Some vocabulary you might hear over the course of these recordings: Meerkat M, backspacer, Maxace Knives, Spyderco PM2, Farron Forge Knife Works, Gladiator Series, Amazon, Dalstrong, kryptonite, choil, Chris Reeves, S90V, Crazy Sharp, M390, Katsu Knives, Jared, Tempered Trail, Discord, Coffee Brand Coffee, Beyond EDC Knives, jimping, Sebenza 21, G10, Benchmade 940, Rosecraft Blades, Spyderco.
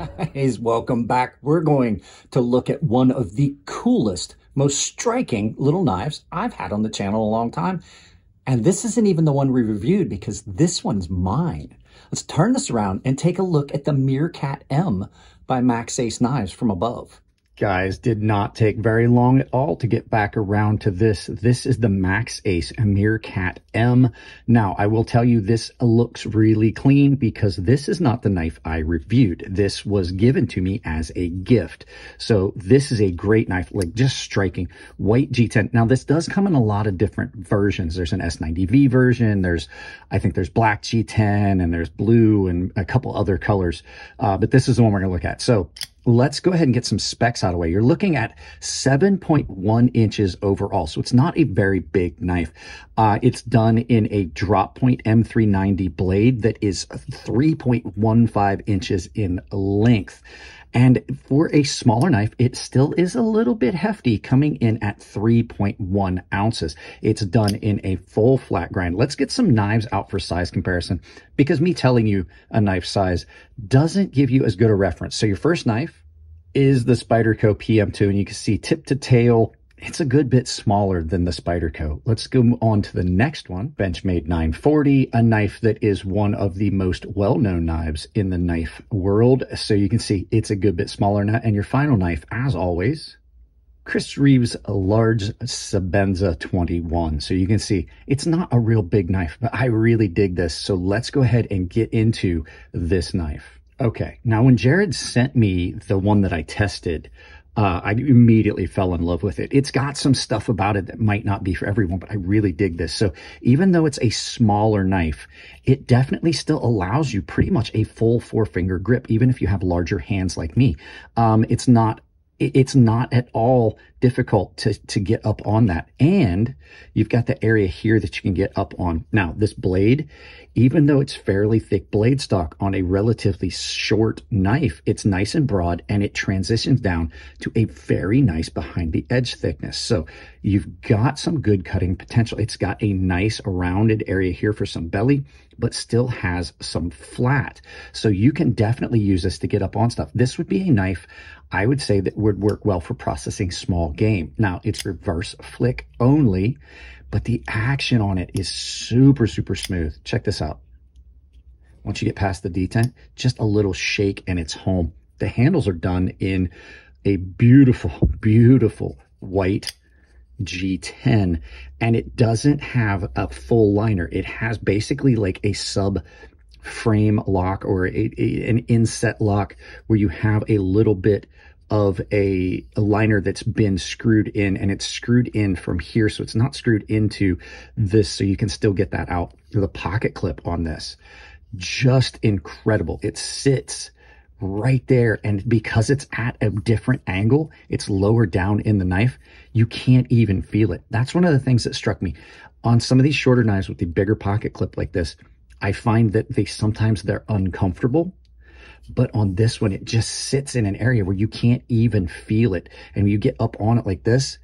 Guys, welcome back. We're going to look at one of the coolest, most striking little knives I've had on the channel a long time. And this isn't even the one we reviewed because this one's mine. Let's turn this around and take a look at the Meerkat M by Maxace Knives from above. Guys, did not take very long at all to get back around to this. This is the Maxace Meerkat M. Now, I will tell you this looks really clean because this is not the knife I reviewed. This was given to me as a gift. So this is a great knife, like just striking. White G10. Now, this does come in a lot of different versions. There's an S90V version. I think there's black G10 and there's blue and a couple other colors. But this is the one we're going to look at. So let's go ahead and get some specs out of the way. You're looking at 7.1 inches overall, so it's not a very big knife. It's done in a drop point M390 blade that is 3.15 inches in length. And for a smaller knife, it still is a little bit hefty, coming in at 3.1 ounces. It's done in a full flat grind. Let's get some knives out for size comparison, because me telling you a knife size doesn't give you as good a reference. So your first knife is the Spyderco PM2, and you can see tip to tail, it's a good bit smaller than the Spyderco. Let's go on to the next one, Benchmade 940, a knife that is one of the most well-known knives in the knife world. So you can see it's a good bit smaller now. And your final knife, as always, Chris Reeves large Sebenza 21. So you can see it's not a real big knife, but I really dig this. So let's go ahead and get into this knife. Okay, now when Jared sent me the one that I tested, I immediately fell in love with it. It's got some stuff about it that might not be for everyone, but I really dig this. So even though it's a smaller knife, it definitely still allows you pretty much a full four-finger grip, even if you have larger hands like me. It's not at all difficult to get up on that. And you've got the area here that you can get up on. Now, this blade, even though it's fairly thick blade stock on a relatively short knife, it's nice and broad, and it transitions down to a very nice behind the edge thickness. So you've got some good cutting potential. It's got a nice rounded area here for some belly, but still has some flat. So you can definitely use this to get up on stuff. This would be a knife I would say that would work well for processing small game. Now, it's reverse flick only, but the action on it is super, super smooth. Check this out. Once you get past the detent, just a little shake and it's home. The handles are done in a beautiful, beautiful white G10, and it doesn't have a full liner. It has basically like a sub frame lock or an inset lock where you have a little bit of a liner that's been screwed in, and it's screwed in from here, so it's not screwed into this, so you can still get that out. The pocket clip on this, just incredible. It sits right there, and because it's at a different angle, it's lower down in the knife, you can't even feel it. That's one of the things that struck me. On some of these shorter knives with the bigger pocket clip like this, I find that sometimes they're uncomfortable, but on this one, it just sits in an area where you can't even feel it. And when you get up on it like this,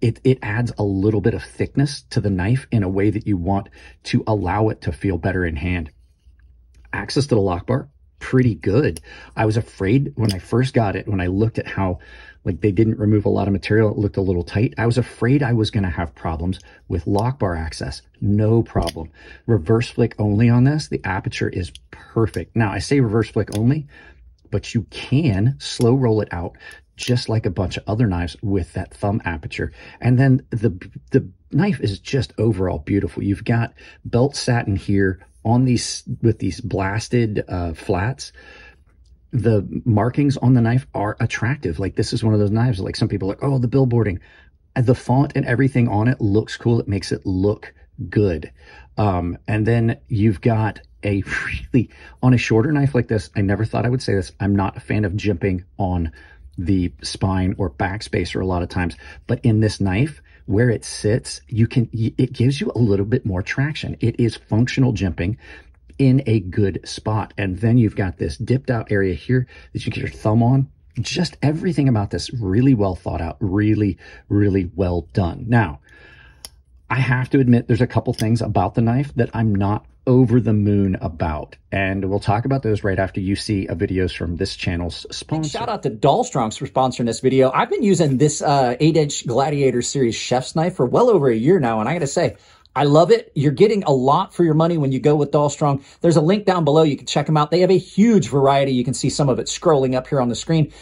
it adds a little bit of thickness to the knife in a way that you want to allow it to feel better in hand. Access to the lock bar, pretty good. I was afraid when I first got it, when I looked at how like they didn't remove a lot of material, it looked a little tight. I was afraid I was going to have problems with lock bar access. No problem. Reverse flick only on this. The aperture is perfect. Now, I say reverse flick only, but you can slow roll it out just like a bunch of other knives with that thumb aperture. And then the knife is just overall beautiful. You've got belt satin here on these with these blasted flats. The markings on the knife are attractive. Like, this is one of those knives, like some people are like, oh, the billboarding. The font and everything on it looks cool. It makes it look good. And then you've got a really, on a shorter knife like this, I never thought I would say this, I'm not a fan of jimping on the spine or backspacer a lot of times, but in this knife, where it sits, it gives you a little bit more traction. It is functional jimping in a good spot. And then you've got this dipped out area here that you can get your thumb on. Just everything about this really well thought out, really, really well done. Now, I have to admit, there's a couple things about the knife that I'm not over the moon about, and we'll talk about those right after you see a videos from this channel's sponsor. Shout out to Dalstrong for sponsoring this video. I've been using this 8-inch Gladiator Series chef's knife for well over a year now, and I gotta say, I love it. You're getting a lot for your money when you go with Dalstrong. There's a link down below. You can check them out. They have a huge variety. You can see some of it scrolling up here on the screen.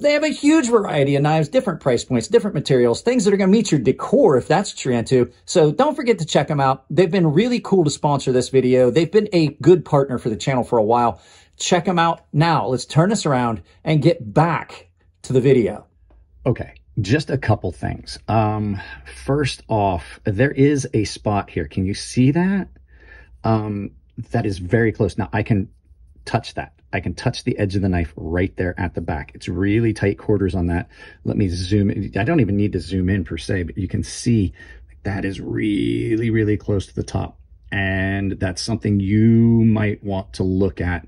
They have a huge variety of knives, different price points, different materials, things that are going to meet your decor if that's what you're into. So don't forget to check them out. They've been really cool to sponsor this video. They've been a good partner for the channel for a while. Check them out now. Let's turn this around and get back to the video. Okay. Just a couple things. First off, there is a spot here. Can you see that? That is very close. Now I can touch that. I can touch the edge of the knife right there at the back. It's really tight quarters on that. Let me zoom in. I don't even need to zoom in per se, but you can see that is really, really close to the top. And that's something you might want to look at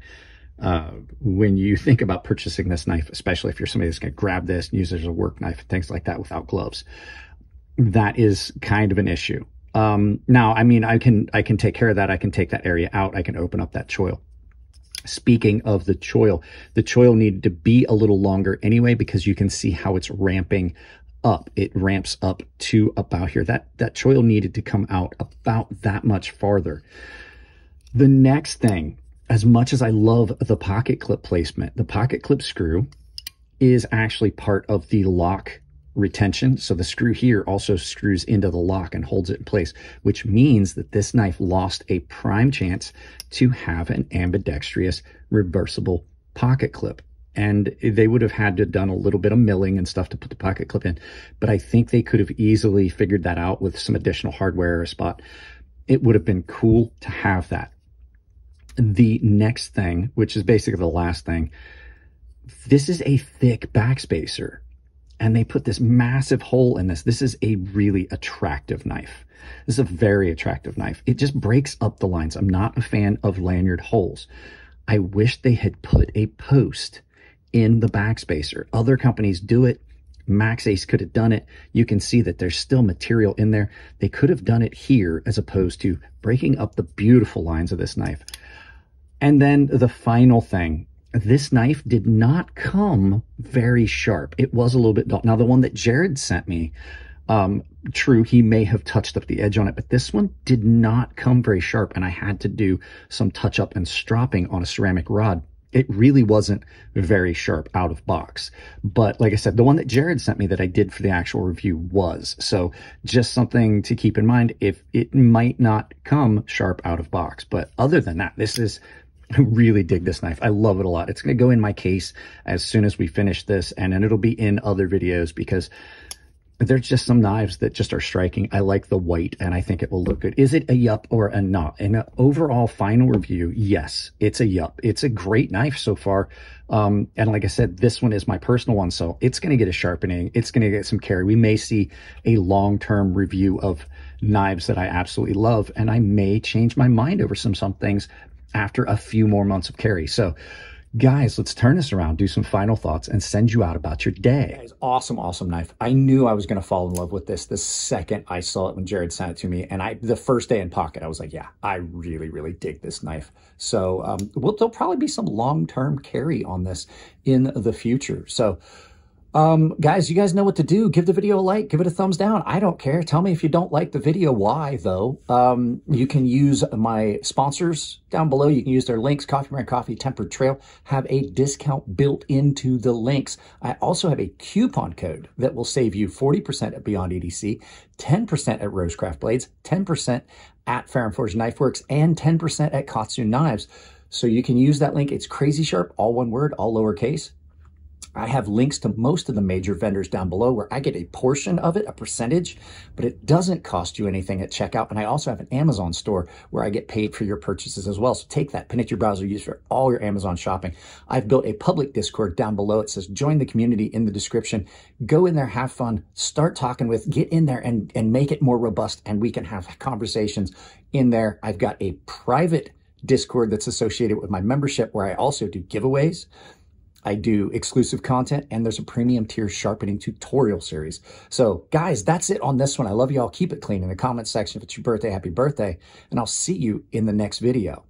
when you think about purchasing this knife, especially if you're somebody that's going to grab this and use it as a work knife and things like that without gloves. That is kind of an issue. Now, I mean, I can take care of that. I can take that area out. I can open up that choil. Speaking of the choil needed to be a little longer anyway, because you can see how it's ramping up. It ramps up to about here. That choil needed to come out about that much farther. The next thing, as much as I love the pocket clip placement, the pocket clip screw is actually part of the lock retention. So the screw here also screws into the lock and holds it in place, which means that this knife lost a prime chance to have an ambidextrous reversible pocket clip. And they would have had to have done a little bit of milling and stuff to put the pocket clip in, but I think they could have easily figured that out with some additional hardware or a spot. It would have been cool to have that. The next thing, which is basically the last thing, this is a thick backspacer. And they put this massive hole in this. This is a really attractive knife. This is a very attractive knife. It just breaks up the lines. I'm not a fan of lanyard holes. I wish they had put a post in the backspacer. Other companies do it. Maxace could have done it. You can see that there's still material in there. They could have done it here as opposed to breaking up the beautiful lines of this knife. And then the final thing. This knife did not come very sharp. It was a little bit dull. Now, the one that Jared sent me, true, he may have touched up the edge on it, but this one did not come very sharp, and I had to do some touch-up and stropping on a ceramic rod. It really wasn't very sharp out of box. But like I said, the one that Jared sent me that I did for the actual review was. So just something to keep in mind, if it might not come sharp out of box. But other than that, this is... I really dig this knife. I love it a lot. It's going to go in my case as soon as we finish this, and then it'll be in other videos because there's just some knives that just are striking. I like the white, and I think it will look good. Is it a yup or a not? In an overall final review, yes, it's a yup. It's a great knife so far. And like I said, this one is my personal one, so it's going to get a sharpening. It's going to get some carry. We may see a long-term review of knives that I absolutely love, and I may change my mind over some things after a few more months of carry. So guys, let's turn this around, do some final thoughts, and send you out about your day. Guys, awesome, awesome knife. I knew I was going to fall in love with this the second I saw it when Jared sent it to me. And the first day in pocket, I was like, yeah, I really, really dig this knife. So there'll probably be some long-term carry on this in the future. So guys, you guys know what to do. Give the video a like, give it a thumbs down. I don't care. Tell me if you don't like the video, why though. You can use my sponsors down below. You can use their links, Coffee Brand Coffee, Tempered Trail, have a discount built into the links. I also have a coupon code that will save you 40% at Beyond EDC, 10% at Rosecraft Blades, 10% at Farron Forge Knife Works, and 10% at Katsu Knives. So you can use that link. It's Crazy Sharp, all one word, all lowercase. I have links to most of the major vendors down below where I get a portion of it, a percentage, but it doesn't cost you anything at checkout. And I also have an Amazon store where I get paid for your purchases as well. So take that, pin it to your browser, use it for all your Amazon shopping. I've built a public Discord down below. It says, join the community in the description. Go in there, have fun, start talking with, get in there and make it more robust, and we can have conversations in there. I've got a private Discord that's associated with my membership where I also do giveaways. I do exclusive content, and there's a premium tier sharpening tutorial series. So guys, that's it on this one. I love y'all. Keep it clean in the comments section. If it's your birthday, happy birthday, and I'll see you in the next video.